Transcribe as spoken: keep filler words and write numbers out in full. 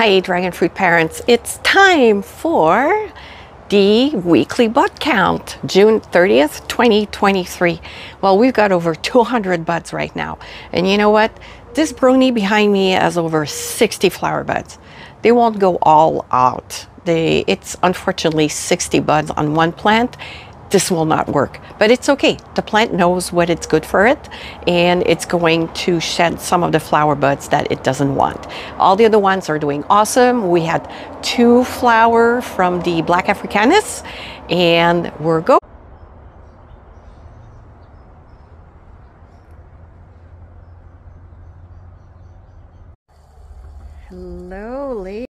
Hi dragon fruit parents, it's time for the weekly bud count, June thirtieth twenty twenty-three. Well, we've got over two hundred buds right now, and you know what, this brony behind me has over sixty flower buds. They won't go all out. They, it's unfortunately sixty buds on one plant. This will not work, but it's okay. The plant knows what it's good for it, and it's going to shed some of the flower buds that it doesn't want. All the other ones are doing awesome. We had two flower from the Black Afrikanis, and we're going.